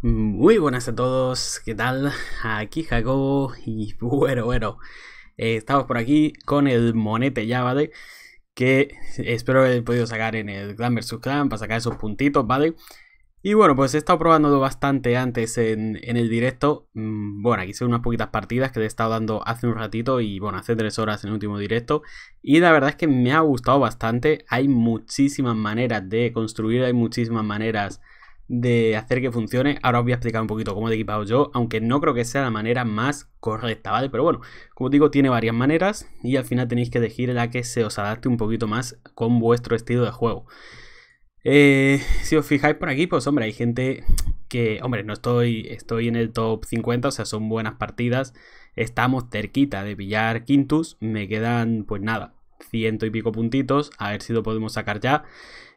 Muy buenas a todos, ¿qué tal? Aquí Jacobo y bueno, estamos por aquí con el Monete ya, ¿vale? Que espero haber podido sacar en el Clan vs Clan para sacar esos puntitos, ¿vale? Y bueno, pues he estado probándolo bastante antes en el directo. Bueno, aquí son unas poquitas partidas que le he estado dando hace un ratito y bueno, hace 3 horas en el último directo. Y la verdad es que me ha gustado bastante, hay muchísimas maneras de construir, hay muchísimas maneras de hacer que funcione. Ahora os voy a explicar un poquito cómo he equipado yo, aunque no creo que sea la manera más correcta, ¿vale? Pero bueno, como digo, tiene varias maneras y al final tenéis que elegir la que se os adapte un poquito más con vuestro estilo de juego. Si os fijáis por aquí, pues hombre, hay gente que, hombre, no estoy en el top 50, o sea, son buenas partidas. Estamos cerquita de pillar Quintus, me quedan pues nada, 100 y pico puntitos, a ver si lo podemos sacar ya.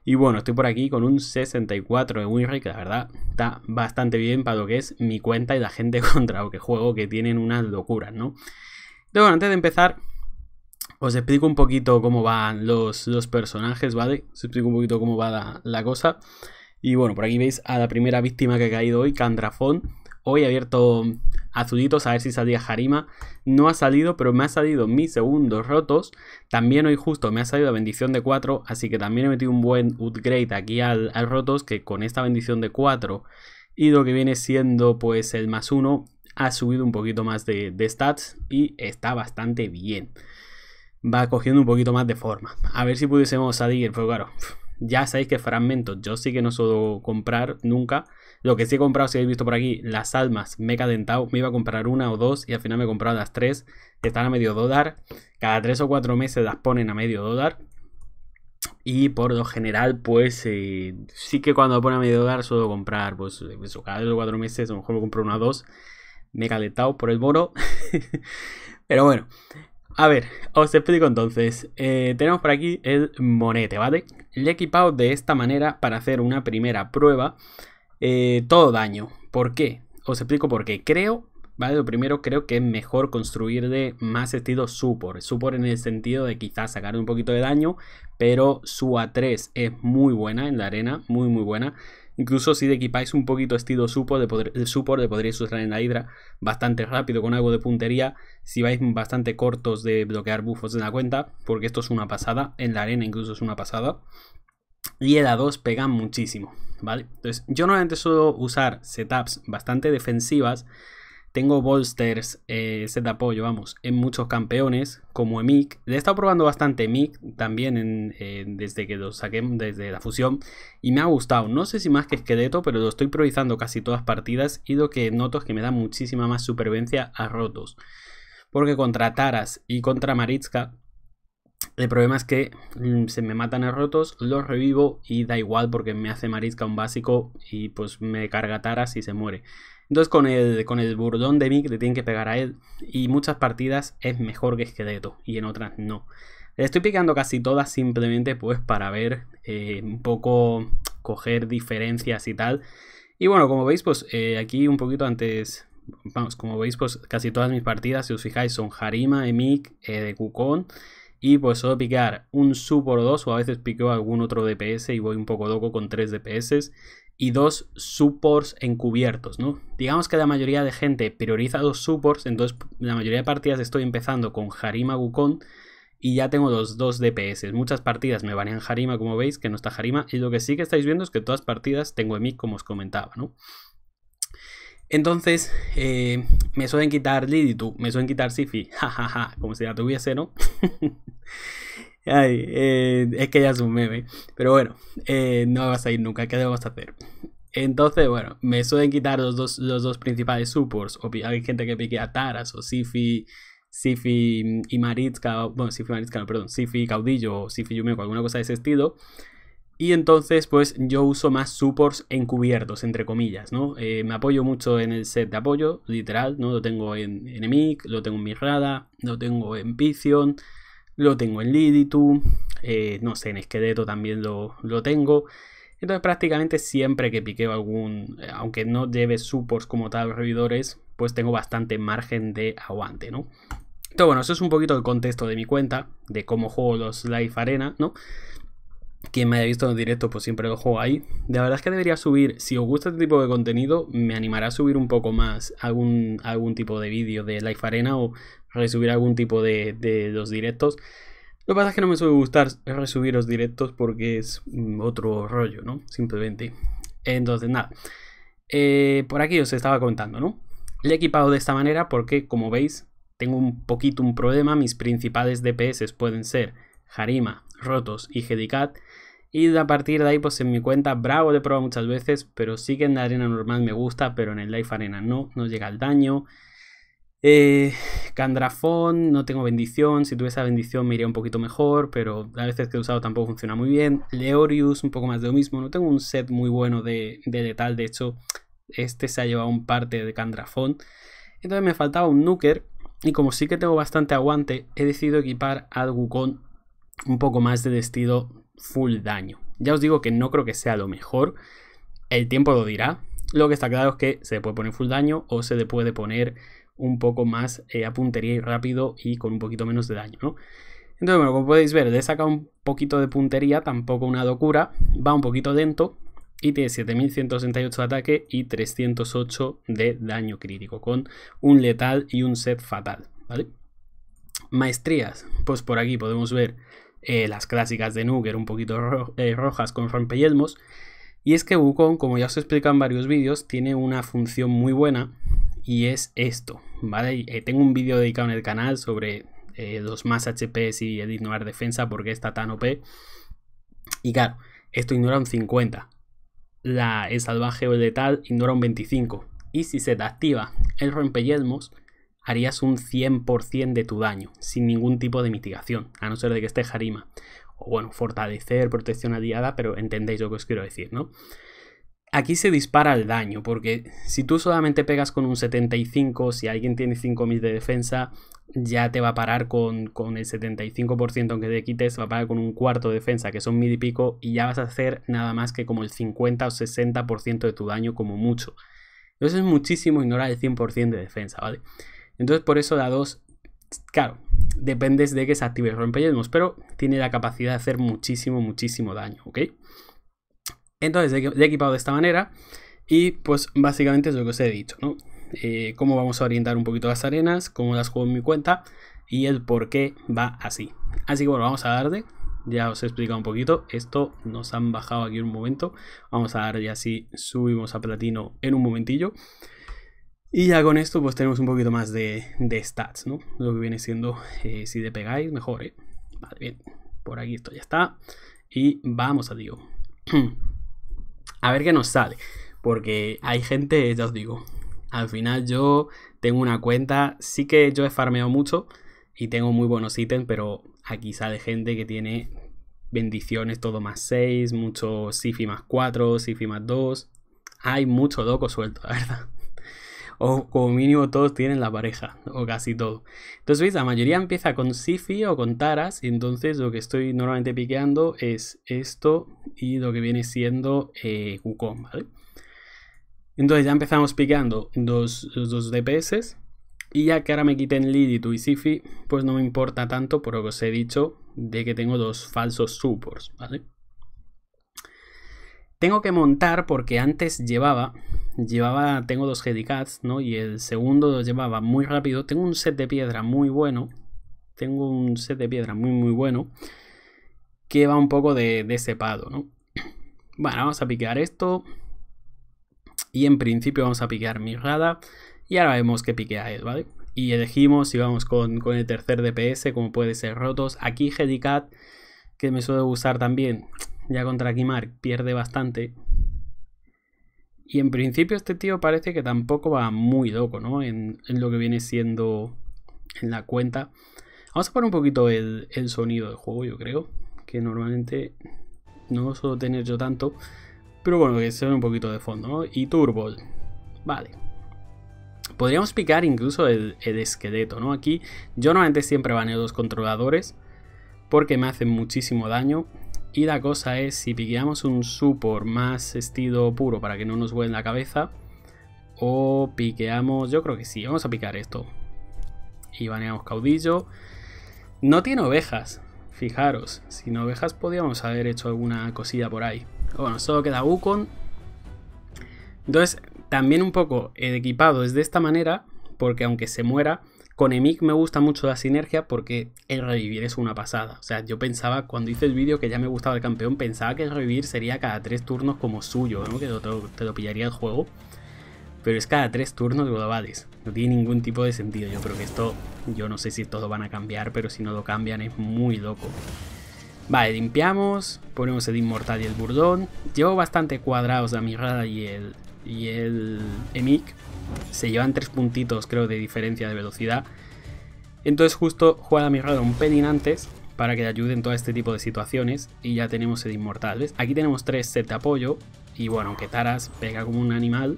Y bueno, estoy por aquí con un 64 de WiiRay, que la verdad está bastante bien para lo que es mi cuenta y la gente contra lo que juego, que tienen unas locuras, ¿no? Pero bueno, antes de empezar, os explico un poquito cómo van los personajes, ¿vale? Os explico un poquito cómo va la cosa. Y bueno, por aquí veis a la primera víctima que ha caído hoy, Candrafón. Hoy he abierto azulitos a ver si salía Harima. No ha salido, pero me ha salido mis segundos Rotos. También hoy justo me ha salido la bendición de 4. Así que también he metido un buen upgrade aquí al Rotos. Que con esta bendición de 4 y lo que viene siendo pues el +1. Ha subido un poquito más de stats y está bastante bien. Va cogiendo un poquito más de forma. A ver si pudiésemos salir, pero claro... Ya sabéis que fragmentos yo sí que no suelo comprar nunca. Lo que sí he comprado, si habéis visto por aquí, las almas me he calentado. Me iba a comprar 1 o 2 y al final me he comprado las 3. Están a $0.50. Cada 3 o 4 meses las ponen a $0.50. Y por lo general, pues sí que cuando ponen a $0.50 suelo comprar. Pues eso, cada 3 o 4 meses a lo mejor me compro 1 o 2. Me he calentado por el bono. Pero bueno. A ver, os explico entonces. Tenemos por aquí el Monete, ¿vale? Le he equipado de esta manera para hacer una primera prueba. Todo daño. ¿Por qué? Os explico por qué. Creo, ¿vale? Lo primero, creo que es mejor construirle más estilo support. Support en el sentido de quizás sacarle un poquito de daño, pero su A3 es muy buena en la arena, muy muy buena. Incluso si le equipáis un poquito estilo support, le podréis usar en la Hidra bastante rápido con algo de puntería. Si vais bastante cortos de bloquear buffos en la cuenta, porque esto es una pasada. En la arena incluso es una pasada. Y el A2 pega muchísimo, ¿vale? Entonces yo normalmente suelo usar setups bastante defensivas. Tengo bolsters, set de apoyo, vamos, en muchos campeones, como Emic. Le he estado probando bastante Emic también desde que lo saqué, desde la fusión. Y me ha gustado, no sé si más que Esqueleto, pero lo estoy priorizando casi todas partidas. Y lo que noto es que me da muchísima más supervivencia a Rotos. Porque contra Taras y contra Maritza, el problema es que se me matan a Rotos, los revivo y da igual porque me hace Maritza un básico y pues me carga Taras y se muere. Entonces con el burlón de Mick le tienen que pegar a él. Y muchas partidas es mejor que Esqueleto. Y en otras no. Le estoy picando casi todas simplemente pues para ver un poco coger diferencias y tal. Y bueno, como veis pues aquí un poquito antes... Vamos, como veis pues casi todas mis partidas, si os fijáis, son Harima, Emic, de Kukon. Y pues suelo picar un support 2 o a veces pico algún otro DPS y voy un poco loco con 3 DPS. Y 2 supports encubiertos, ¿no? Digamos que la mayoría de gente prioriza 2 supports. Entonces la mayoría de partidas estoy empezando con Harima Wukong. Y ya tengo los 2 DPS. Muchas partidas me banean Harima, como veis, que no está Harima. Y lo que sí que estáis viendo es que todas partidas tengo Emic, como os comentaba, ¿no? Entonces, me suelen quitar Liditu, me suelen quitar Siphi, jajaja, como si la tuviese, ¿no? Ay, es que ya es un meme, pero bueno, no vas a ir nunca, ¿qué debemos hacer? Entonces, bueno, me suelen quitar los dos principales supports, o hay gente que pique a Taras o Siphi y Maritza, bueno, Siphi y Maritza, no, perdón, Siphi y Caudillo o Siphi y Yumeko, alguna cosa de ese estilo. Y entonces pues yo uso más supports encubiertos, entre comillas, ¿no? Me apoyo mucho en el set de apoyo, literal, ¿no? Lo tengo en Emic, lo tengo en Mirrada, lo tengo en Pythion, lo tengo en Liditu, no sé, en Esqueleto también lo tengo. Entonces prácticamente siempre que piqueo algún, aunque no lleve supports como tal, revidores, pues tengo bastante margen de aguante, ¿no? Entonces bueno, eso es un poquito el contexto de mi cuenta, de cómo juego los Live Arena, ¿no? Quien me haya visto en directo, pues siempre lo juego ahí. La verdad es que debería subir, si os gusta este tipo de contenido, me animará a subir un poco más algún tipo de vídeo de Live Arena o resubir algún tipo de los directos. Lo que pasa es que no me suele gustar resubir los directos porque es otro rollo, ¿no? Simplemente. Entonces, nada. Por aquí os estaba contando, ¿no? Le he equipado de esta manera porque, como veis, tengo un poquito un problema. Mis principales DPS pueden ser Harima, Rotos y JediCat. Y a partir de ahí, pues en mi cuenta, Bravo le he probado muchas veces, pero sí que en la arena normal me gusta, pero en el Life Arena no llega el daño. Candrafón, no tengo bendición. Si tuviese bendición me iría un poquito mejor, pero a veces que he usado tampoco funciona muy bien. Leorius, un poco más de lo mismo. No tengo un set muy bueno de letal. De hecho, este se ha llevado un parte de Candrafón. Entonces me faltaba un Nuker. Y como sí que tengo bastante aguante, he decidido equipar al Wukong un poco más de estilo full daño. Ya os digo que no creo que sea lo mejor, el tiempo lo dirá. Lo que está claro es que se le puede poner full daño o se le puede poner un poco más a puntería y rápido y con un poquito menos de daño, ¿no? Entonces, bueno, como podéis ver, le he sacado un poquito de puntería, tampoco una locura, va un poquito lento y tiene 7168 de ataque y 308 de daño crítico, con un letal y un set fatal, ¿vale? Maestrías, pues por aquí podemos ver las clásicas de Nuker, un poquito rojas con rompeyelmos. Y es que Wukong, como ya os he explicado en varios vídeos, tiene una función muy buena y es esto, ¿vale? Tengo un vídeo dedicado en el canal sobre los más HPs y el ignorar defensa, porque está tan OP. Y claro, esto ignora un 50, el salvaje o el letal ignora un 25. Y si se te activa el rompeyelmos, harías un 100% de tu daño, sin ningún tipo de mitigación, a no ser de que esté Harima. O bueno, fortalecer, protección aliada, pero entendéis lo que os quiero decir, ¿no? Aquí se dispara el daño, porque si tú solamente pegas con un 75, si alguien tiene 5000 de defensa, ya te va a parar con el 75%, aunque te quites, va a parar con un cuarto de defensa, que son 1000 y pico, y ya vas a hacer nada más que como el 50 o 60% de tu daño, como mucho. Eso es muchísimo, ignorar el 100% de defensa, ¿vale? Entonces, por eso la 2, claro, dependes de que se active el rompeyelmos, pero tiene la capacidad de hacer muchísimo, muchísimo daño, ¿ok? Entonces, le he equipado de esta manera y pues básicamente es lo que os he dicho, ¿no? Cómo vamos a orientar un poquito las arenas, cómo las juego en mi cuenta y el por qué va así. Así que bueno, vamos a darle, ya os he explicado un poquito, esto nos han bajado aquí un momento, vamos a darle así, subimos a platino en un momentillo. Y ya con esto pues tenemos un poquito más de stats, ¿no? Lo que viene siendo, si le pegáis, mejor, ¿eh? Vale, bien. Por aquí esto ya está. Y vamos a digo. A ver qué nos sale. Porque hay gente, ya os digo, al final yo tengo una cuenta, sí que yo he farmeado mucho y tengo muy buenos ítems, pero aquí sale gente que tiene bendiciones, todo más 6, mucho Siphi más 4, Siphi más 2. Hay mucho loco suelto, la verdad. O como mínimo todos tienen la pareja, o casi todo. Entonces veis, la mayoría empieza con Siphi o con Taras, y entonces lo que estoy normalmente piqueando es esto y lo que viene siendo Wukong, ¿vale? Entonces ya empezamos piqueando los dos DPS, y ya que ahora me quiten Liditu y Siphi, pues no me importa tanto por lo que os he dicho de que tengo dos falsos supports, ¿vale? Tengo que montar porque antes tengo dos JediCats, ¿no? Y el segundo lo llevaba muy rápido. Tengo un set de piedra muy bueno. Que va un poco de cepado, ¿no? Bueno, vamos a piquear esto. Y en principio vamos a piquear Mirrada. Y ahora vemos qué piquea él, ¿vale? Y elegimos si vamos con el tercer DPS, como puede ser Rotos. Aquí JediCat, que me suele gustar también. Ya contra Kimar pierde bastante. Y en principio este tío parece que tampoco va muy loco, ¿no? En lo que viene siendo en la cuenta. Vamos a poner un poquito el sonido del juego, yo creo. Que normalmente no suelo tener yo tanto. Pero bueno, que se ve un poquito de fondo, ¿no? Y Turbol. Vale. Podríamos picar incluso el esqueleto, ¿no? Aquí yo normalmente siempre baneo los controladores. Porque me hacen muchísimo daño. Y la cosa es, si piqueamos un support más estilo puro para que no nos vuelen la cabeza, o piqueamos, yo creo que sí, vamos a picar esto. Y baneamos caudillo. No tiene ovejas, Fijaros, sin ovejas podíamos haber hecho alguna cosilla por ahí. Bueno, solo queda Wukong. Entonces, también un poco equipado es de esta manera, porque aunque se muera, con Emic me gusta mucho la sinergia porque el revivir es una pasada. O sea, yo pensaba, cuando hice el vídeo que ya me gustaba el campeón, pensaba que el revivir sería cada 3 turnos como suyo, ¿no? Que te lo pillaría el juego. Pero es cada 3 turnos globales. No tiene ningún tipo de sentido. Yo creo que esto, yo no sé si todo van a cambiar, pero si no lo cambian es muy loco. Vale, limpiamos, ponemos el inmortal y el burdón. Llevo bastante cuadrados la Mirrada y el Emic. Se llevan 3 puntitos, creo, de diferencia de velocidad. Entonces justo juega la Mirrada un pelín antes para que le ayude en todo este tipo de situaciones. Y ya tenemos el inmortal, ¿ves? Aquí tenemos 3 sets de apoyo. Y bueno, que Taras pega como un animal,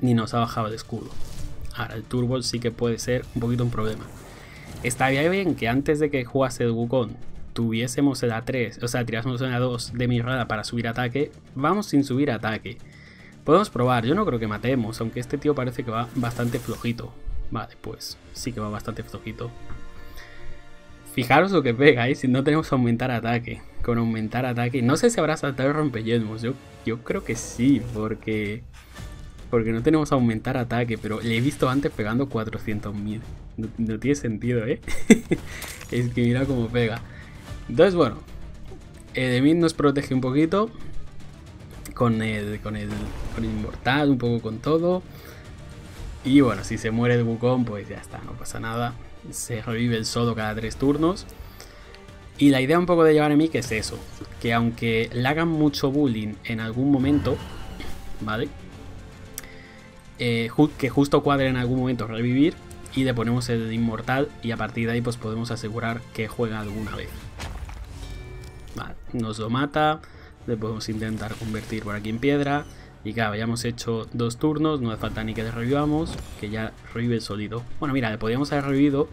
ni nos ha bajado el escudo. Ahora el Turbo sí que puede ser un poquito un problema. Estaría bien que antes de que jugase el Wukong tuviésemos el A3, o sea, tirásemos el A2 de Mirrada para subir ataque. Vamos sin subir ataque. Podemos probar, yo no creo que matemos, aunque este tío parece que va bastante flojito. Vale, pues sí que va bastante flojito. Fijaros lo que pega, ¿eh? Si no tenemos aumentar ataque. Con aumentar ataque, no sé si habrá saltado el rompeyelmos. Yo creo que sí, porque no tenemos aumentar ataque, pero le he visto antes pegando 400.000. No tiene sentido, ¿eh? Es que mira cómo pega. Entonces, bueno, Edemir nos protege un poquito con el inmortal, un poco con todo. Y bueno, si se muere el Wukong, pues ya está, no pasa nada. Se revive el solo cada 3 turnos. Y la idea un poco de llevar a mí que es eso, que aunque le hagan mucho bullying en algún momento, ¿vale? Que justo cuadre en algún momento revivir y le ponemos el inmortal y a partir de ahí pues podemos asegurar que juega alguna vez. Vale, nos lo mata, le podemos intentar convertir por aquí en piedra y claro, ya hemos hecho 2 turnos, no hace falta ni que le revivamos, que ya revive el solito. Bueno, mira, le podríamos haber revivido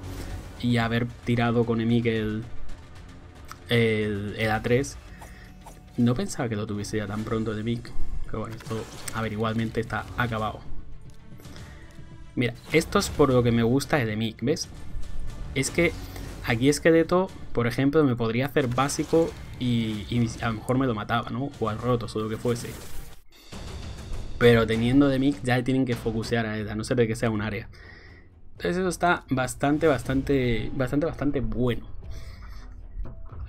y haber tirado con Emic el A3. No pensaba que lo tuviese ya tan pronto de Emic, pero bueno, esto, a ver, igualmente está acabado. Mira, esto es por lo que me gusta de Emic, ¿ves? Es que aquí Esqueleto, por ejemplo, me podría hacer básico y a lo mejor me lo mataba, ¿no? O al Rotos o lo que fuese. Pero teniendo de Emic ya tienen que focusear a él, a no ser de que sea un área. Entonces eso está bastante bueno.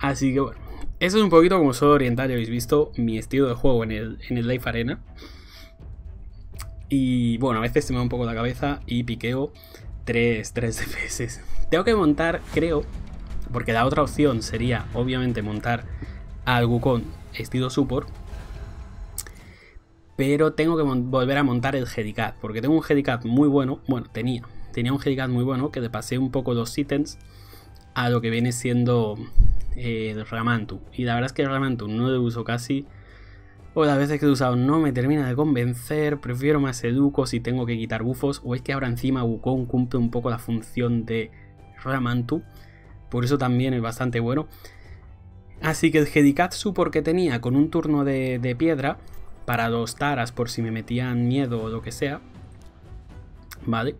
Así que bueno, eso es un poquito como soy oriental, ya habéis visto mi estilo de juego en el Life Arena. Y bueno, a veces se me va un poco la cabeza y piqueo 3 FPS. Tengo que montar, creo, porque la otra opción sería, obviamente, montar al Wukong estilo support. Pero tengo que volver a montar el JediCat, porque tengo un JediCat muy bueno. Bueno, tenía un JediCat muy bueno que le pasé un poco los ítems a lo que viene siendo el Ramantu. Y la verdad es que el Ramantu no lo uso casi. O las veces que he usado no me termina de convencer, prefiero más el Duco si tengo que quitar bufos, o es que ahora encima Wukong cumple un poco la función de Ramantu, por eso también es bastante bueno. Así que el Hedikatsu porque tenía con un turno de piedra para los Taras por si me metían miedo o lo que sea, vale.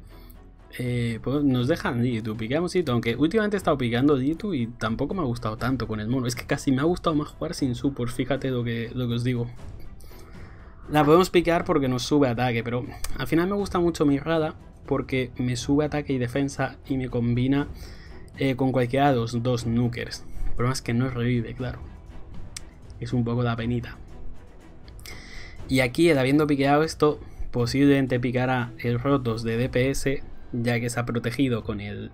Pues nos dejan Diditu, picamos Diditu, aunque últimamente he estado picando Diditu y tampoco me ha gustado tanto con el mono. Es que casi me ha gustado más jugar sin support, fíjate lo que os digo. La podemos picar porque nos sube ataque, pero al final me gusta mucho Mirrada porque me sube ataque y defensa y me combina con cualquiera de los 2 nukers. El problema es que no revive, claro. Es un poco la penita. Y aquí, habiendo piqueado esto, posiblemente picará el Rotos de DPS, ya que se ha protegido con el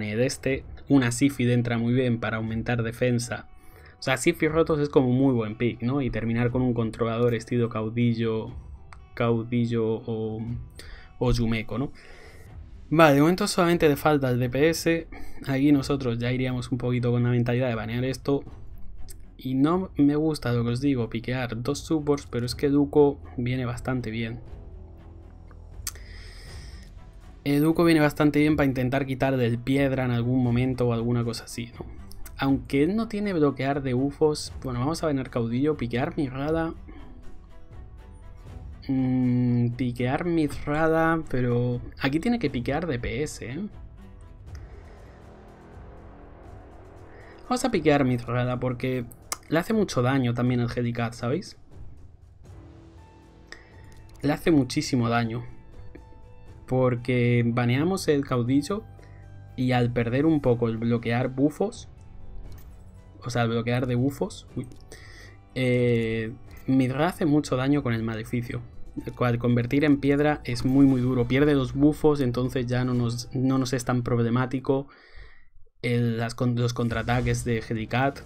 este. Una Siphi entra muy bien para aumentar defensa. O sea, Siphi Rotos es como muy buen pick, ¿no? Y terminar con un controlador estilo Caudillo o Yumeko, ¿no? Vale, de momento solamente le falta el DPS. Aquí nosotros ya iríamos un poquito con la mentalidad de banear esto. Y no me gusta lo que os digo, piquear 2 supports, pero es que Duco viene bastante bien. El Duco viene bastante bien para intentar quitar del piedra en algún momento o alguna cosa así, ¿no? Aunque él no tiene bloquear de UFOs. Bueno, vamos a venir Caudillo, piquear Mirrada. Piquear Mirrada, pero aquí tiene que piquear DPS, ¿eh? Vamos a piquear Mirrada porque le hace mucho daño también al JediCat, ¿sabéis? Le hace muchísimo daño. Porque baneamos el caudillo y al perder un poco el bloquear bufos, o sea, el bloquear de bufos, Mirrada hace mucho daño con el maleficio. El cual convertir en piedra es muy muy duro. Pierde dos bufos, entonces ya no nos es tan problemático los contraataques de JediCat.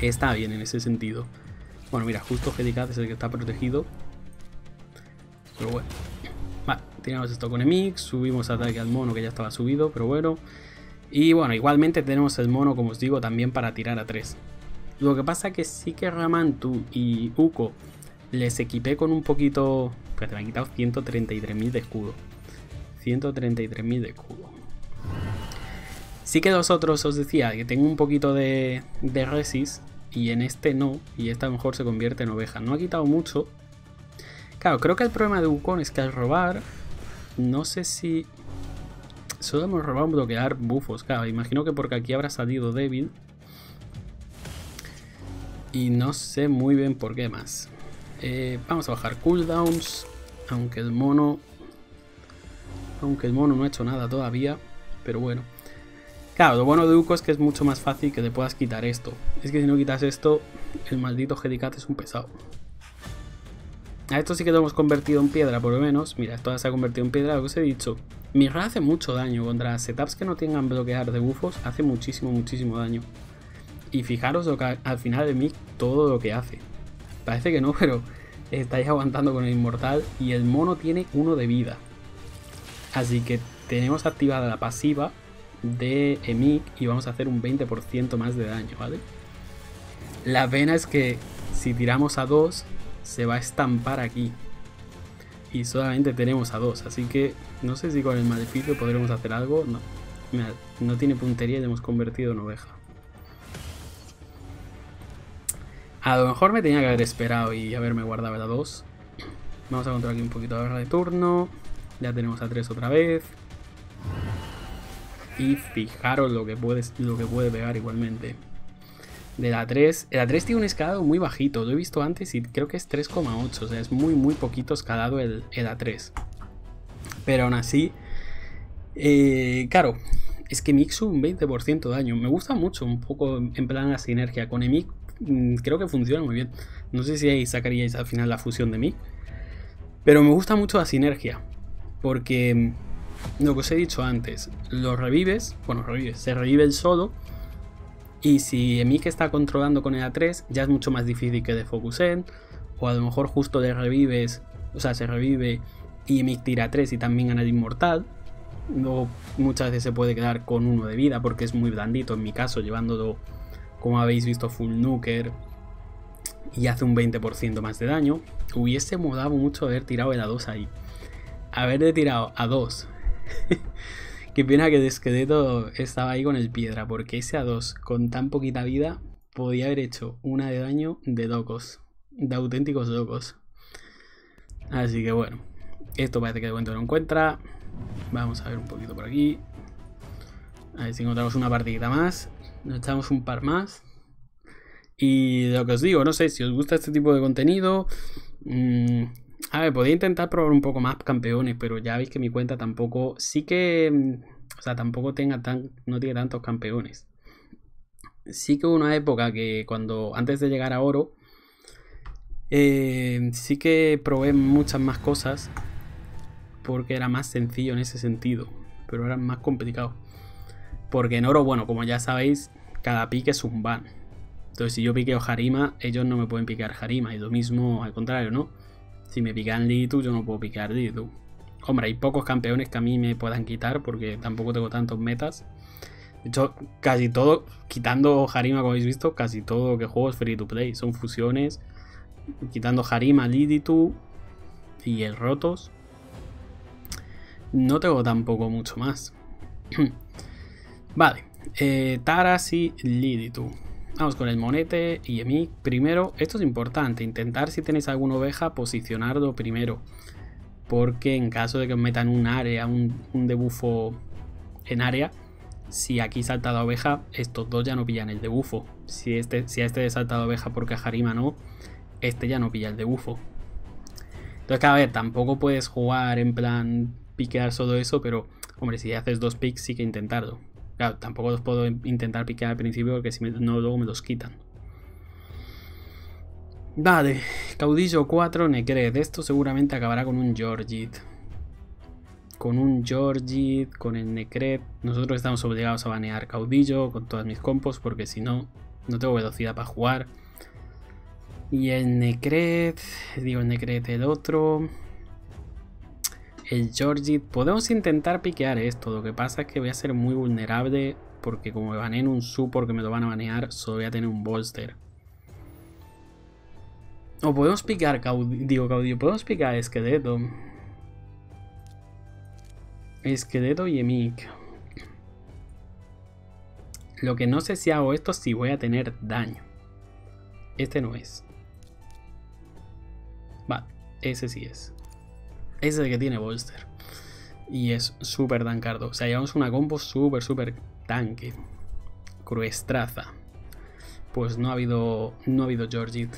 Está bien en ese sentido. Bueno, mira, justo JediCat es el que está protegido. Pero bueno. Vale, tiramos esto con Emic. Subimos ataque al mono que ya estaba subido, pero bueno. Y bueno, igualmente tenemos el mono, como os digo, también para tirar a 3. Lo que pasa que sí que Ramantu y Uko les equipé con un poquito... Espérate, me han quitado 133.000 de escudo. 133.000 de escudo. Sí que los otros os decía que tengo un poquito de resis. Y en este no. Y esta a lo mejor se convierte en oveja. No ha quitado mucho. Claro, creo que el problema de Wukong es que al robar... No sé si... Solo hemos robado en bloquear bufos. Claro, imagino que porque aquí habrá salido débil. Y no sé muy bien por qué más. Vamos a bajar cooldowns. Aunque el mono no ha hecho nada todavía. Pero bueno. Claro, lo bueno de Duco es que es mucho más fácil que te puedas quitar esto. Es que si no quitas esto, el maldito JediCat es un pesado. A esto sí que lo hemos convertido en piedra, por lo menos. Mira, esto ya se ha convertido en piedra, lo que os he dicho. Mirrada hace mucho daño contra setups que no tengan bloquear de bufos. Hace muchísimo, muchísimo daño. Y fijaros lo que al final de Mick todo lo que hace. Parece que no, pero estáis aguantando con el inmortal y el mono tiene 1 de vida. Así que tenemos activada la pasiva de Emic y vamos a hacer un 20% más de daño, ¿vale? La pena es que si tiramos a 2 se va a estampar aquí. Y solamente tenemos a 2, así que no sé si con el maleficio podremos hacer algo. No, no tiene puntería y lo hemos convertido en oveja. A lo mejor me tenía que haber esperado y haberme guardado la 2. Vamos a controlar aquí un poquito la barra de turno. Ya tenemos a 3 otra vez. Y fijaros lo que puede pegar igualmente. De la 3. La 3 tiene un escalado muy bajito. Lo he visto antes y creo que es 3,8. O sea, es muy muy poquito escalado el A3. Pero aún así... claro, es que Emic sube un 20% de daño. Me gusta mucho un poco en plan la sinergia con Emic. Creo que funciona muy bien. No sé si ahí sacaríais al final la fusión de mí. Pero me gusta mucho la sinergia. Porque lo que os he dicho antes, los revives. Bueno, se revive el solo. Y si Emic está controlando con el A3, ya es mucho más difícil que de Focusen. O a lo mejor justo le revives. O sea, se revive y Emic tira A3 y también gana el inmortal. Luego muchas veces se puede quedar con 1 de vida porque es muy blandito en mi caso, llevándolo. Como habéis visto, full nuker. Y hace un 20% más de daño. Hubiese mudado mucho haber tirado el A2 ahí. Haberle tirado A2. Qué pena que el esqueleto estaba ahí con el piedra. Porque ese A2 con tan poquita vida podía haber hecho una de daño de locos. De auténticos locos. Así que bueno. Esto parece que de momento no encuentra. Vamos a ver un poquito por aquí. A ver si encontramos una partidita más. Nos echamos un par más. Y lo que os digo, no sé, si os gusta este tipo de contenido... a ver, podría intentar probar un poco más campeones, pero ya veis que mi cuenta tampoco... Sí que... O sea, tampoco no tiene tantos campeones. Sí que hubo una época que antes de llegar a oro... sí que probé muchas más cosas. Porque era más sencillo en ese sentido. Pero era más complicado. Porque en oro, bueno, como ya sabéis, cada pique es un ban. Entonces, si yo piqueo Harima, ellos no me pueden picar Harima. Y lo mismo, al contrario, ¿no? Si me pican Liditu, yo no puedo picar Liditu. Hombre, hay pocos campeones que a mí me puedan quitar porque tampoco tengo tantos metas. De hecho, casi todo, quitando Harima, como habéis visto, casi todo lo que juego es free to play. Son fusiones, quitando Harima, Liditu y el Rotos. No tengo tampoco mucho más. Vale, Taras y Liditu. Vamos con el Monete y Emic primero. Esto es importante, intentar si tenéis alguna oveja, posicionarlo primero. Porque en caso de que os metan un área, un debufo en área, Si aquí salta la oveja, estos dos ya no pillan el de bufo. Si a este salta la oveja porque a Harima no, este ya no pilla el de bufo. Entonces, a ver, tampoco puedes jugar en plan piquear solo eso, pero, hombre, si haces dos picks sí que intentarlo. Claro, tampoco los puedo intentar piquear al principio porque si no, luego me los quitan. Vale, Caudillo 4, Nekhret. Esto seguramente acabará con un Georgit. Con el Nekhret. Nosotros estamos obligados a banear Caudillo con todas mis compos porque si no, no tengo velocidad para jugar. Y el Nekhret, el otro. El Georgit. Podemos intentar piquear esto. Lo que pasa es que voy a ser muy vulnerable porque como me baneen un support que me lo van a banear, solo voy a tener un bolster. O podemos picar Caudillo. Podemos picar Esqueleto. Esqueleto y Emic. Lo que no sé si hago esto, si voy a tener daño. Este no es. Vale, ese sí es. Ese es el que tiene bolster. Y es súper tancardo. O sea, llevamos una combo súper tanque. Croestraza. Pues no ha habido Georgit.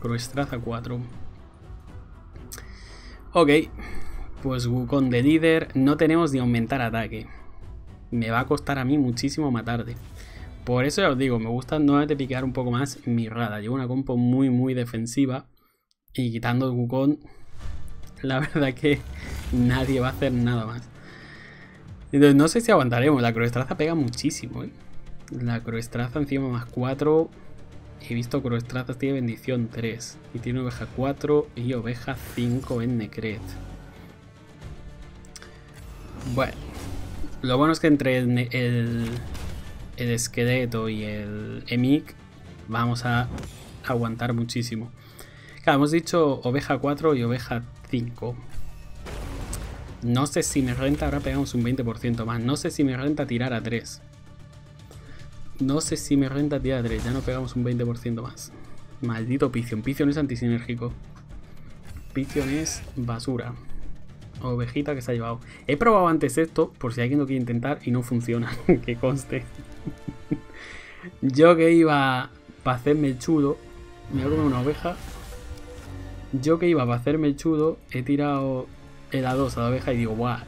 Croestraza 4. Ok. Pues Wukong de líder, no tenemos ni aumentar ataque. Me va a costar a mí muchísimo matarte. Por eso ya os digo, me gusta nuevamente piquear un poco más Mirrada. Llevo una compo muy defensiva. Y quitando el Wukong, la verdad que nadie va a hacer nada más. Entonces no sé si aguantaremos. La Croestraza pega muchísimo, ¿eh? La Croestraza encima más 4. He visto Croestrazas, tiene bendición 3. Y tiene oveja 4 y oveja 5 en Nekhret. Bueno, lo bueno es que entre el Esqueleto y el Emic vamos a aguantar muchísimo. Claro, hemos dicho oveja 4 y oveja 5. No sé si me renta, ahora pegamos un 20% más. No sé si me renta tirar a 3. Ya no pegamos un 20% más. Maldito Pythion. Pythion es antisinérgico. Pythion es basura. Ovejita que se ha llevado. He probado antes esto, por si alguien lo quiere intentar, y no funciona, que conste. Yo que iba para hacerme el chulo, me voy a comer una oveja. He tirado el A2 a la oveja y digo, guau,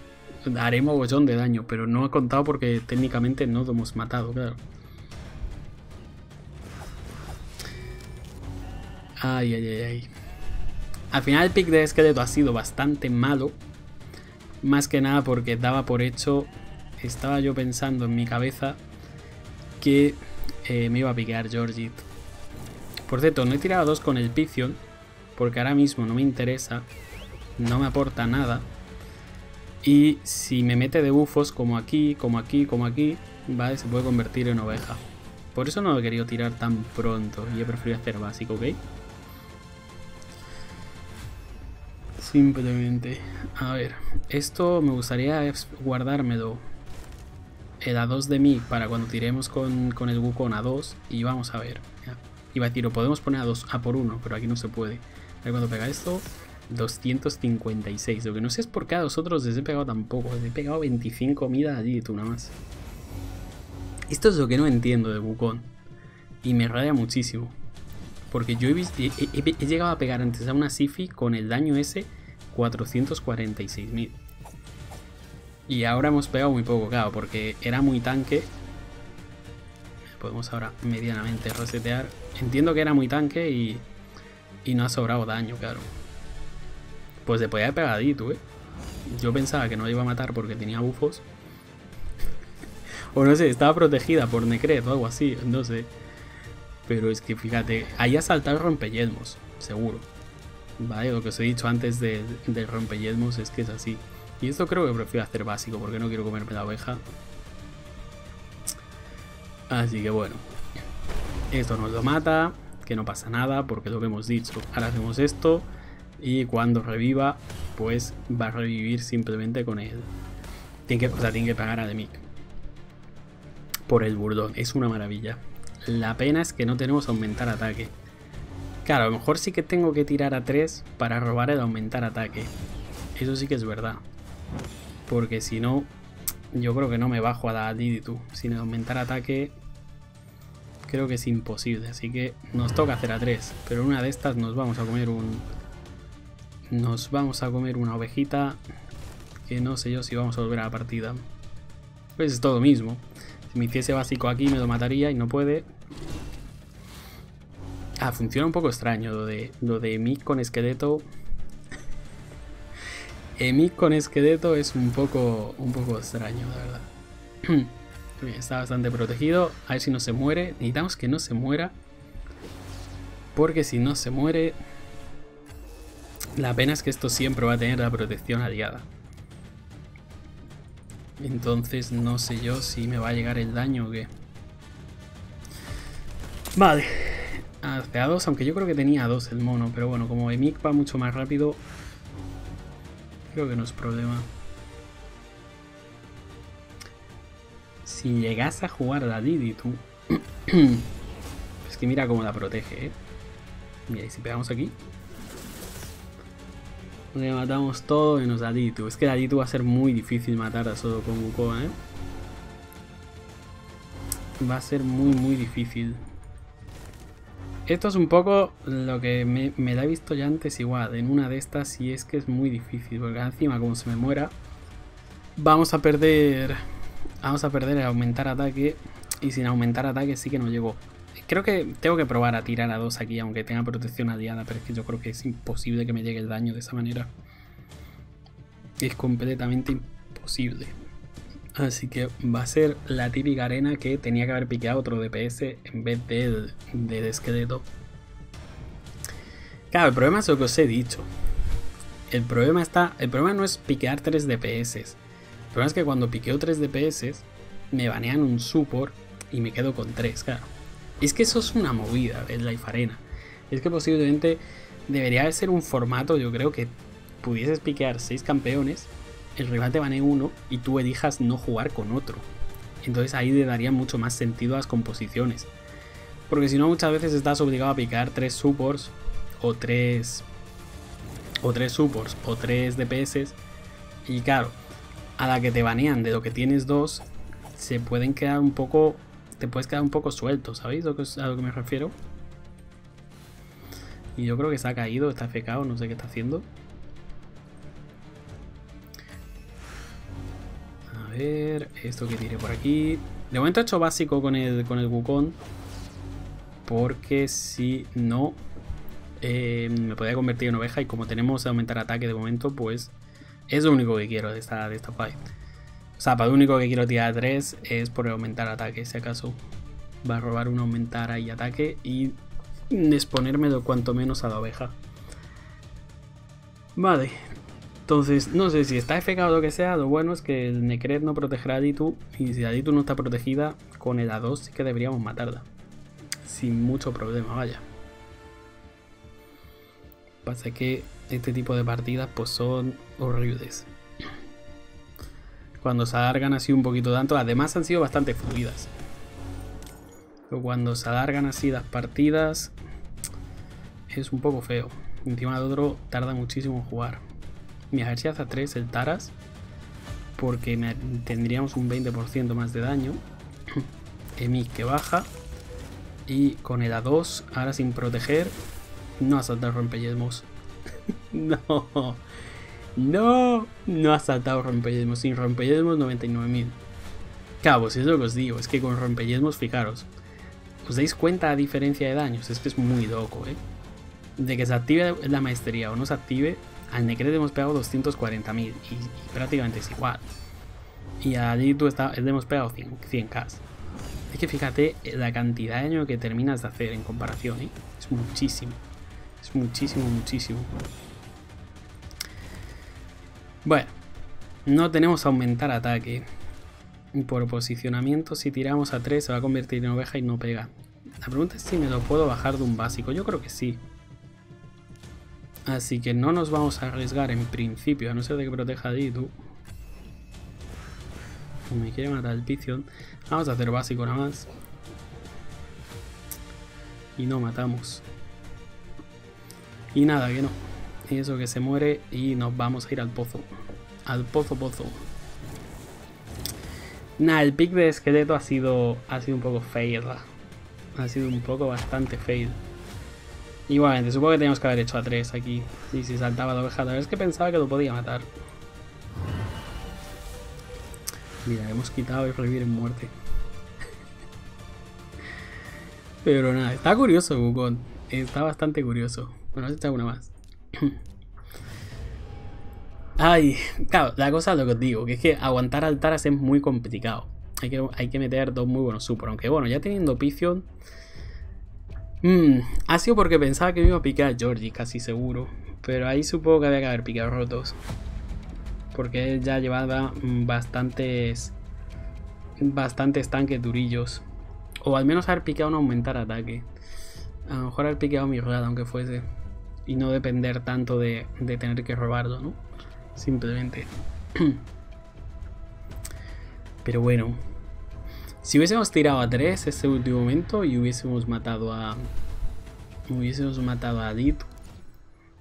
haremos mogollón de daño, pero no ha contado porque técnicamente no lo hemos matado, claro. Ay. Al final el pick de Esqueleto ha sido bastante malo. Más que nada porque daba por hecho, estaba yo pensando en mi cabeza que me iba a piquear Georgit. Por cierto, no he tirado dos con el Pythion porque ahora mismo no me interesa, no me aporta nada. Y si me mete de bufos como aquí, vale, se puede convertir en oveja. Por eso no lo he querido tirar tan pronto y he preferido hacer básico, ¿ok? Simplemente. A ver, esto me gustaría guardármelo. El A2 de mí para cuando tiremos con el Wukong A2. Y vamos a ver. Iba a decir, podemos poner A2 A por 1, pero aquí no se puede. A ver cuando pega esto. 256. Lo que no sé es por qué a los otros les he pegado tampoco. Les he pegado 25.000 a Diditu nada más. Esto es lo que no entiendo de Wukong. Y me raya muchísimo. Porque yo he llegado a pegar antes a una Siphi con el daño ese 446.000. Y ahora hemos pegado muy poco, claro, porque era muy tanque. Podemos ahora medianamente resetear. Entiendo que era muy tanque y no ha sobrado daño, claro. Pues le podía haber pegado a Diditu, ¿eh? Yo pensaba que no le iba a matar porque tenía bufos. O no sé, estaba protegida por Nekhret o algo así, no sé. Pero es que fíjate, ahí ha saltado rompeyelmos, seguro. Vale, lo que os he dicho antes del rompeyelmos es que es así. Y esto creo que prefiero hacer básico porque no quiero comerme la oveja. Así que bueno. Esto nos lo mata, que no pasa nada porque lo que hemos dicho. Ahora hacemos esto y cuando reviva, pues va a revivir simplemente con él. Tiene que pagar a Demic. Por el burdón, es una maravilla. La pena es que no tenemos aumentar ataque. Claro, a lo mejor sí que tengo que tirar a 3 para robar el aumentar ataque. Eso sí que es verdad. Porque si no, Yo creo que no me bajo a Diditu. Sin aumentar ataque creo que es imposible. Así que nos toca hacer a 3. Pero en una de estas nos vamos a comer un... Nos vamos a comer una ovejita. Que no sé yo si vamos a volver a la partida. Pues es todo lo mismo. Si me hiciese básico aquí me lo mataría y no puede. Ah, funciona un poco extraño lo de Emic con Esqueleto. Emic con Esqueleto es un poco extraño, la verdad. Está bastante protegido. A ver si no se muere. Necesitamos que no se muera. Porque si no se muere... La pena es que esto siempre va a tener la protección aliada. Entonces no sé yo si me va a llegar el daño o qué. Vale. Hace a 2, aunque yo creo que tenía a 2 el mono. Pero bueno, como Emic va mucho más rápido... Creo que no es problema. Si llegas a jugar a la Diditu... Es que mira cómo la protege, ¿eh? Mira, y si pegamos aquí... Le matamos todo menos a Diditu. Es que la Diditu va a ser muy difícil matar a solo con Wukong, ¿eh? Va a ser muy difícil. Esto es un poco lo que me la he visto ya antes igual. En una de estas sí es que es muy difícil. Porque encima como se me muera. Vamos a perder. Vamos a perder el aumentar ataque. Y sin aumentar ataque sí que no llegó. Creo que tengo que probar a tirar a 2 aquí, aunque tenga protección aliada, pero es que yo creo que es imposible que me llegue el daño de esa manera. Es completamente imposible. Así que va a ser la típica arena que tenía que haber piqueado otro DPS en vez del esqueleto. Claro, el problema es lo que os he dicho. El problema no es piquear 3 DPS. El problema es que cuando piqueo 3 DPS me banean un support y me quedo con 3, claro. Es que eso es una movida, es Life Arena. Es que posiblemente debería ser un formato, yo creo, que pudieses piquear 6 campeones, el rival te banee uno y tú elijas no jugar con otro. Entonces ahí le daría mucho más sentido a las composiciones. Porque si no, muchas veces estás obligado a picar 3 supports o 3 supports o 3 DPS. Y claro, a la que te banean de lo que tienes 2, se pueden quedar un poco... Te puedes quedar un poco suelto, ¿sabéis a lo que me refiero? Y yo creo que se ha caído, está fecado, no sé qué está haciendo. A ver, esto que tiré por aquí. De momento he hecho básico con el Wukong. Porque si no, me podría convertir en oveja. Y como tenemos aumentar ataque de momento, pues es lo único que quiero de esta fight. O sea, para lo único que quiero tirar a 3 es por aumentar ataque, si acaso. Va a robar un aumentar ahí ataque y exponérmelo cuanto menos a la oveja. Vale. Entonces, no sé si está FK o lo que sea. Lo bueno es que el Nekhret no protegerá a Diditu. Y si la Diditu no está protegida, con el A2 sí que deberíamos matarla. Sin mucho problema, vaya. Pasa que este tipo de partidas pues son horribles. Cuando se alargan así un poquito tanto, además han sido bastante fluidas. Pero cuando se alargan así las partidas, es un poco feo. Encima de otro, tarda muchísimo en jugar. Mira, a ver si hace a 3 el Taras, porque tendríamos un 20% más de daño. Emic que baja. Y con el A2, ahora sin proteger, no ha saltado rompellesmos. No. No, no ha saltado rompellesmos. Sin rompellesmos 99.000. Cabo, si es lo que os digo, es que con rompellesmos, fijaros. ¿Os dais cuenta la diferencia de daños? Es que es muy loco, ¿eh? De que se active la maestría o no se active, al Nekhret hemos pegado 240.000 y prácticamente es igual. Y a Diditu le hemos pegado 100k. Es que fíjate la cantidad de daño que terminas de hacer en comparación, ¿eh? Es muchísimo. Es muchísimo. Bueno, no tenemos aumentar ataque. Por posicionamiento, si tiramos a 3 se va a convertir en oveja y no pega. La pregunta es si me lo puedo bajar de un básico. Yo creo que sí. Así que no nos vamos a arriesgar en principio, a no ser de que proteja a Diditu. Me quiere matar el Pythion. Vamos a hacer básico nada más. Y no matamos. Y nada, que no. Y eso que se muere y nos vamos a ir al pozo. Al pozo. Nah, el pick de esqueleto ha sido un poco fail. Ha sido un poco bastante fail. Igualmente, supongo que teníamos que haber hecho a 3 aquí. Y si saltaba la oveja, tal vez que pensaba que lo podía matar. Mira, hemos quitado y prohibir en muerte. Pero nada, está curioso Wukong. Está bastante curioso. Bueno, vamos a echar una más. Ay, claro, la cosa es lo que os digo, que es que aguantar al Taras es muy complicado. Hay que meter dos muy buenos super. Aunque bueno, ya teniendo Pythion. Ha sido porque pensaba que me iba a picar a Georgit, casi seguro. Pero ahí supongo que había que haber picado Rotos. Porque él ya llevaba bastantes tanques durillos. O al menos haber picado no aumentar ataque. A lo mejor haber picado a Mirrada, aunque fuese. Y no depender tanto de tener que robarlo, ¿no? Simplemente. Pero bueno. Si hubiésemos tirado a 3 este último momento y hubiésemos matado a Diditu.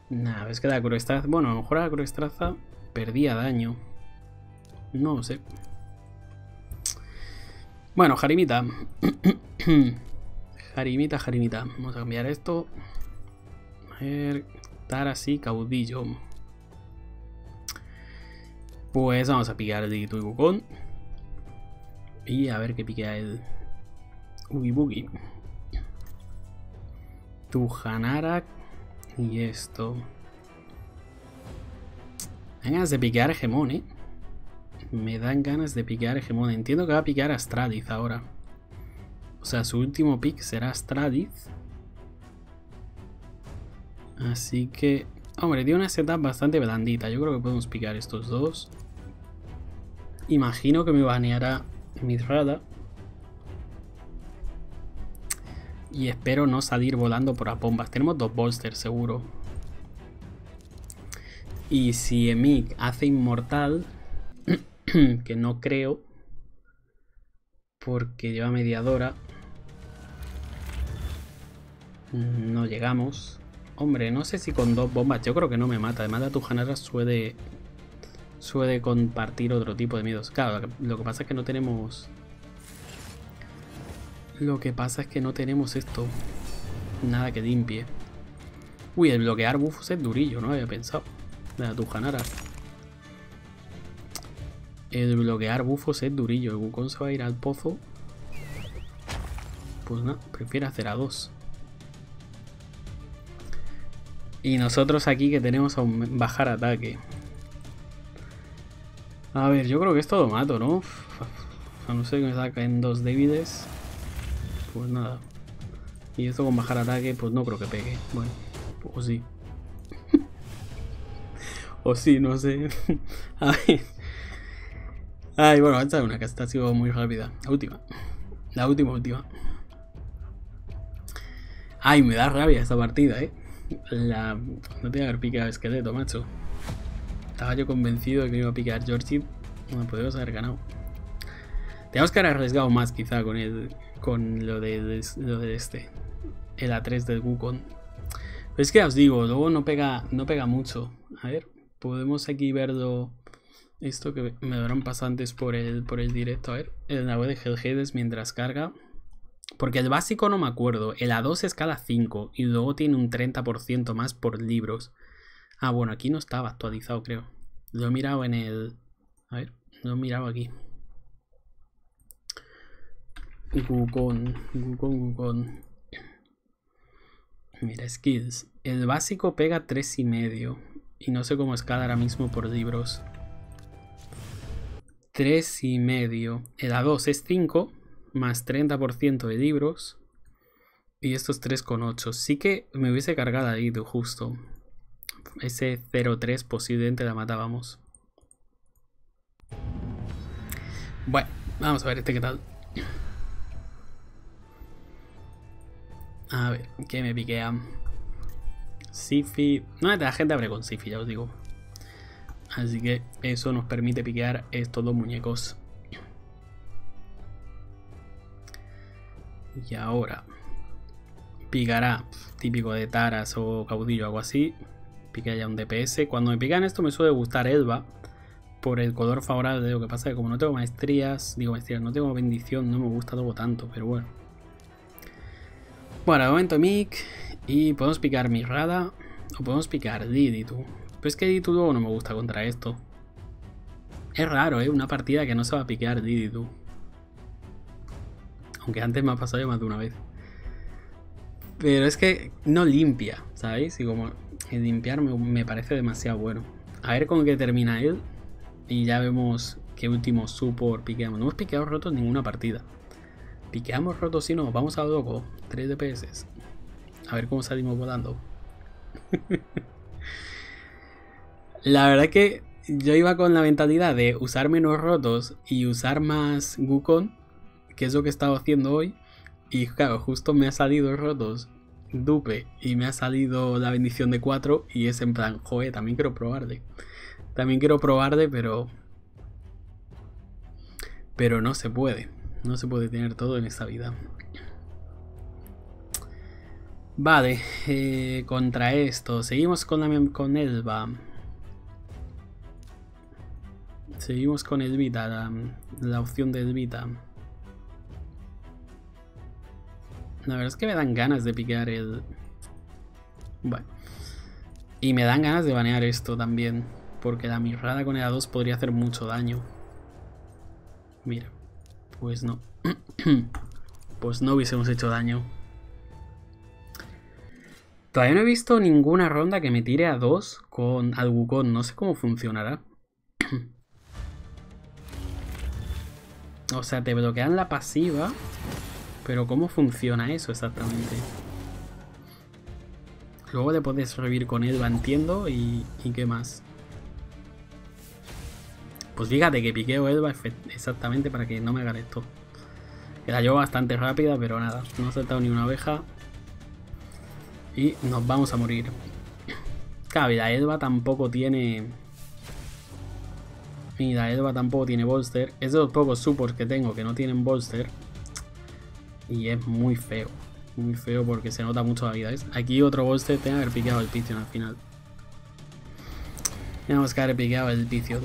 Nada, es que la Croestraza... Bueno, a lo mejor la Croestraza perdía daño. No lo sé. Bueno, Harimita. Harimita. Vamos a cambiar esto. A ver... Taras y Caudillo. Pues vamos a picar el Diditu y Wukong. Y a ver qué piquea el Ugi Bugi. Tujanara. Y esto. Me dan ganas de piquear Hegemon, ¿eh? Me dan ganas de piquear Hegemon. Entiendo que va a piquear a Stradith ahora. O sea, su último pick será Stradith. Así que... Hombre, tiene una setup bastante blandita. Yo creo que podemos picar estos dos. Imagino que me baneará Mirrada. Y espero no salir volando por las bombas. Tenemos dos bolsters, seguro. Y si Emic hace inmortal, que no creo, porque lleva mediadora. No llegamos. Hombre, no sé si con dos bombas. Yo creo que no me mata. Además, la Tujanara suele compartir otro tipo de miedos. Claro, lo que pasa es que no tenemos... Lo que pasa es que no tenemos esto. Nada que limpie. Uy, el bloquear buffos es durillo, no había pensado. De la Tujanara. El bloquear buffos es durillo. El Wukong se va a ir al pozo. Pues nada, prefiero hacer a dos. Y nosotros aquí que tenemos a bajar ataque. A ver, yo creo que esto lo mato, ¿no? A no ser que me saquen dos débiles. Pues nada. Y esto con bajar ataque, pues no creo que pegue. Bueno, o sí. O sí, no sé. A ver. Ay, bueno, esta es una que esta ha sido muy rápida. La última. La última. Ay, me da rabia esta partida, ¿eh? No tenía que haber picado esqueleto, macho. Estaba yo convencido de que me iba a picar Georgit. Bueno, podemos haber ganado. Tenemos que haber arriesgado más quizá con lo de el A3 del Wukong. Pero es que ya os digo, luego no pega mucho. A ver, podemos aquí verlo. Esto que me lo habrán pasado antes por el directo. A ver, el web de Hellheads mientras carga. Porque el básico no me acuerdo. El A2 escala 5 y luego tiene un 30% más por libros. Ah, bueno, aquí no estaba actualizado, creo. Lo he mirado en el... A ver, lo he mirado aquí. Wukong. Mira, skills. El básico pega 3,5. Y no sé cómo escala ahora mismo por libros. 3,5. El A2 es 5, más 30% de libros. Y esto es 3,8. Sí que me hubiese cargado ahí, justo. Ese 0-3 posiblemente la matábamos. Bueno, vamos a ver este qué tal. A ver, ¿qué me piquea? Siphi. No, la gente abre con Siphi, ya os digo. Así que eso nos permite piquear estos dos muñecos. Y ahora picará, típico de Taras o Caudillo, algo así. Pique ya un DPS. Cuando me pican esto me suele gustar Elba. por el color favorable. Lo que pasa es que como no tengo maestrías, no tengo bendición, no me gusta todo tanto, pero bueno. Bueno, de momento Emic, y podemos picar Mirrada o podemos picar Diditu. Pero es que Diditu luego no me gusta contra esto. Es raro, ¿eh? Una partida que no se va a piquear Diditu. Aunque antes me ha pasado ya más de una vez. Pero es que no limpia, ¿sabéis? Y como el limpiar me parece demasiado bueno. A ver con qué termina él. Y ya vemos qué último support piqueamos. No hemos piqueado rotos ninguna partida. Piqueamos rotos si no. Vamos a Duco. 3 DPS. A ver cómo salimos volando. La verdad que yo iba con la mentalidad de usar menos rotos y usar más Wukong, que es lo que he estado haciendo hoy. Y claro, justo me ha salido rotos dupe y me ha salido la bendición de 4 y es en plan, joder, también quiero probarle. También quiero probarle, pero no se puede. No se puede tener todo en esta vida. Vale, contra esto. Seguimos con Elba. Seguimos con Elvita, la opción de Elvita. La verdad es que me dan ganas de piquear el... Bueno. Y me dan ganas de banear esto también. Porque la Mirrada con el A2 podría hacer mucho daño. Mira. Pues no. Pues no hubiésemos hecho daño. Todavía no he visto ninguna ronda que me tire A2 con al Wukong. No sé cómo funcionará. O sea, te bloquean la pasiva... Pero ¿cómo funciona eso exactamente? Luego te puedes revivir con Elba, entiendo, y qué más. Pues fíjate que piqueo Elba exactamente para que no me hagan esto. La llevo bastante rápida, pero nada, no ha saltado ni una oveja. Y nos vamos a morir. Claro, y la Elba tampoco tiene... Y la Elba tampoco tiene bolster. Es de los pocos supports que tengo que no tienen bolster. Y es muy feo. Muy feo porque se nota mucho la vida. ¿Ves? Aquí otro bolster tiene que haber piqueado el Pythion al final. Tenemos que haber piqueado el Pythion.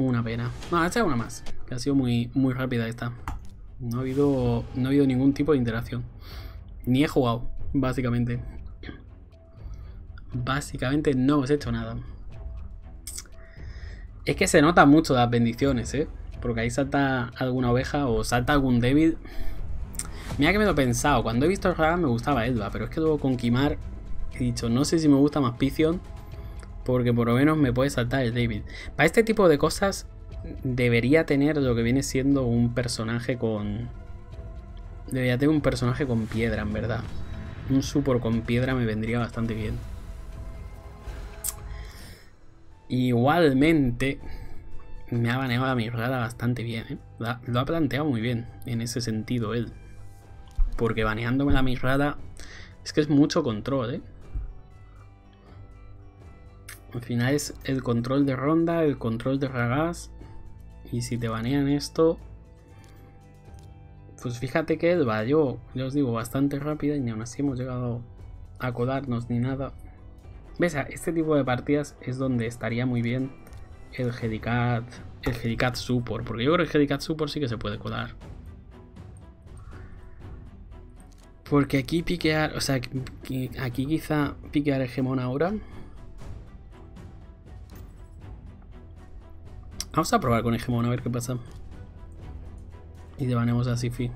Una pena. No, esta es una más. Que ha sido muy rápida esta. No ha habido ningún tipo de interacción. Ni he jugado, básicamente. Básicamente no hemos hecho nada. Es que se nota mucho las bendiciones, ¿eh? Porque ahí salta alguna oveja o salta algún débil. Mira que me lo he pensado, cuando he visto el Ragan me gustaba Elba, pero es que luego con Kimar he dicho, no sé si me gusta más Pythion, porque por lo menos me puede saltar el David. Para este tipo de cosas debería tener lo que viene siendo un personaje con... Debería tener un personaje con piedra, en verdad. Un support con piedra me vendría bastante bien. Igualmente, me ha baneado la Mirrada bastante bien, ¿eh? Lo ha planteado muy bien en ese sentido él. Porque baneándome la Mirrada es que es mucho control, ¿eh? Al final es el control de ronda, el control de Ragas. Y si te banean esto... Pues fíjate que él va, yo ya os digo, bastante rápida y ni aún así hemos llegado a colarnos ni nada. ¿Ves? Este tipo de partidas es donde estaría muy bien el JediCat, Support. Porque yo creo que el JediCat Support sí que se puede colar. Porque aquí piquear, o sea, aquí quizá piquear Hegemon ahora. Vamos a probar con Hegemon a ver qué pasa. Y le banemos a Siphi.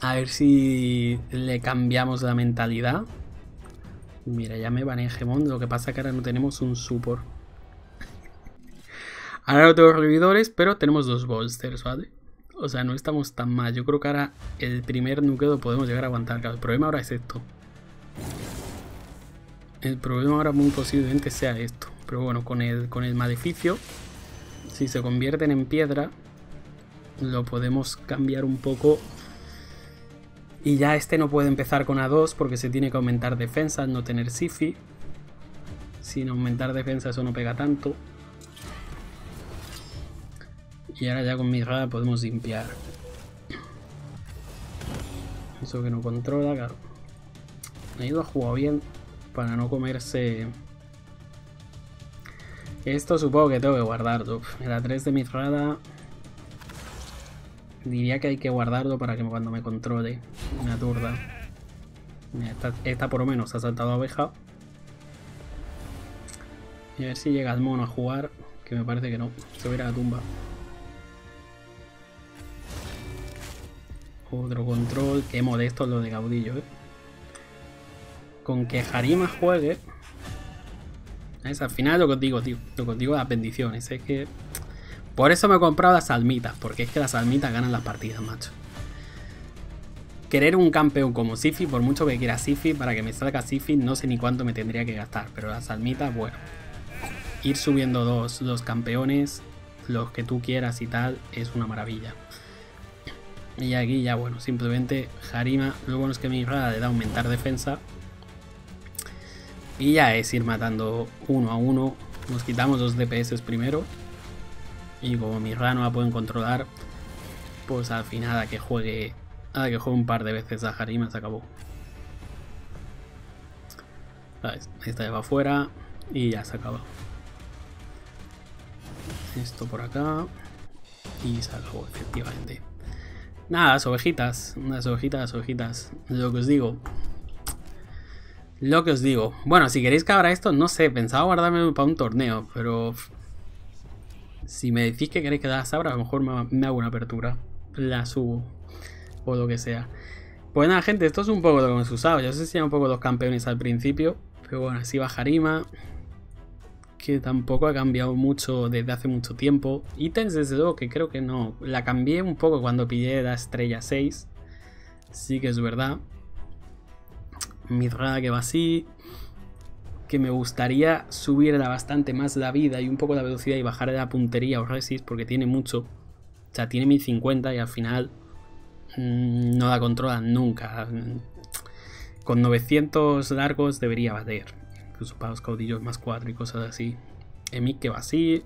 A ver si le cambiamos la mentalidad. Mira, ya me baneé Hegemon, lo que pasa que ahora no tenemos un support. Ahora no tengo revividores, pero tenemos dos bolsters, ¿vale? O sea, no estamos tan mal. Yo creo que ahora el primer núcleo podemos llegar a aguantar. Claro, el problema ahora es esto. El problema ahora muy posiblemente sea esto. Pero bueno, con el maleficio, si se convierten en piedra, lo podemos cambiar un poco. Y ya este no puede empezar con A2 porque se tiene que aumentar defensa al no tener Siphi. Sin aumentar defensa eso no pega tanto. Y ahora ya con Mirrada podemos limpiar. Eso que no controla, claro. Ahí lo ha jugado bien. para no comerse. Esto supongo que tengo que guardarlo. Era 3 de Mirrada. Diría que hay que guardarlo para que cuando me controle me aturda. Esta por lo menos ha saltado abeja. Y a ver si llega el mono a jugar, que me parece que no. Se va a ir a la tumba. Otro control. Qué modesto lo de Caudillo, eh. Con que Harima juegue. Es al final lo que os digo, tío. Lo que os digo de las bendiciones. Es que. Por eso me he comprado las almitas. Porque es que las almitas ganan las partidas, macho. Querer un campeón como Siphi, por mucho que quiera Siphi, para que me salga Siphi, no sé ni cuánto me tendría que gastar. Pero las almitas, bueno. Ir subiendo dos campeones, los que tú quieras y tal, es una maravilla. Y aquí ya, bueno, simplemente Harima. Lo bueno es que mi Mirrada le da aumentar defensa. Y ya es ir matando uno a uno. Nos quitamos los DPS primero. Y como Mirrada no la pueden controlar, pues al final a que juegue un par de veces a Harima se acabó. Esta ya va fuera y ya se acaba. Esto por acá. Y se acabó, efectivamente. Nada, las ovejitas. Las ovejitas. Lo que os digo. Bueno, si queréis que abra esto, no sé. Pensaba guardarme para un torneo, pero... Si me decís que queréis que las abra, a lo mejor me hago una apertura. La subo. O lo que sea. Pues nada, gente. Esto es un poco lo que hemos usado. Yo sé si eran un poco los campeones al principio. Pero bueno, así va Harima. Que tampoco ha cambiado mucho desde hace mucho tiempo. Ítems desde luego que creo que no. La cambié un poco cuando pillé la estrella 6. Sí que es verdad. Mirrada que va así. Que me gustaría subirla bastante más la vida y un poco la velocidad y bajar la puntería o resist porque tiene mucho. O sea, tiene 1050 y al final no la controlan nunca. Con 900 largos debería bater. Incluso para los caudillos más 4 y cosas así. Emic que va así.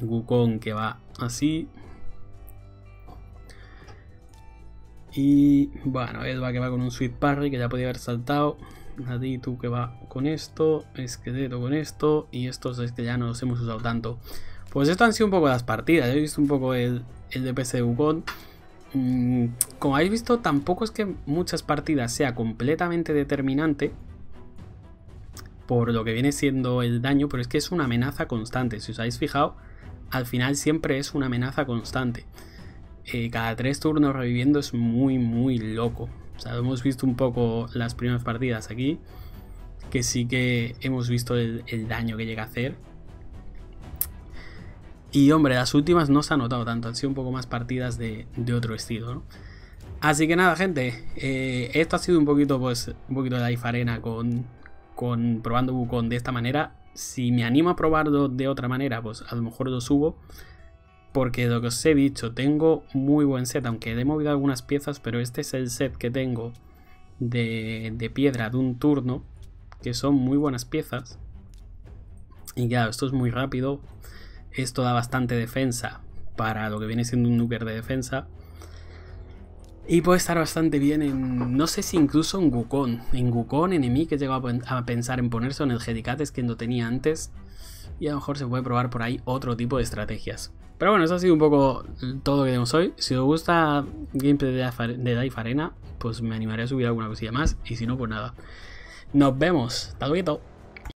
Wukong que va así. Y bueno, Edva que va con un sweet parry que ya podía haber saltado. Diditu que va con esto. Esqueleto con esto. Y estos es que ya no los hemos usado tanto. Pues esto han sido un poco las partidas. He visto un poco el DPS de Wukong. Como habéis visto, tampoco es que muchas partidas sea completamente determinante por lo que viene siendo el daño, pero es que es una amenaza constante. Si os habéis fijado, al final siempre es una amenaza constante. Cada 3 turnos reviviendo es muy, muy loco. O sea, hemos visto un poco las primeras partidas aquí, que sí que hemos visto el daño que llega a hacer. Y hombre, las últimas no se ha notado tanto, han sido un poco más partidas de otro estilo, ¿no? Así que nada, gente, esto ha sido un poquito de Life Arena con probando Wukong de esta manera. Si me animo a probarlo de otra manera, pues a lo mejor lo subo, porque lo que os he dicho, tengo muy buen set, aunque le he movido algunas piezas, pero este es el set que tengo de piedra de un turno, que son muy buenas piezas. Y claro, esto es muy rápido, esto da bastante defensa para lo que viene siendo un nuker de defensa. Y puede estar bastante bien en... No sé si incluso en Wukong. En Wukong, en Emic, que llegó a pensar en ponerse en el JediCat, es que no tenía antes. Y a lo mejor se puede probar por ahí otro tipo de estrategias. Pero bueno, eso ha sido un poco todo lo que tenemos hoy. Si os gusta gameplay de Life Arena, pues me animaré a subir alguna cosilla más. Y si no, pues nada. Nos vemos. Hasta luego.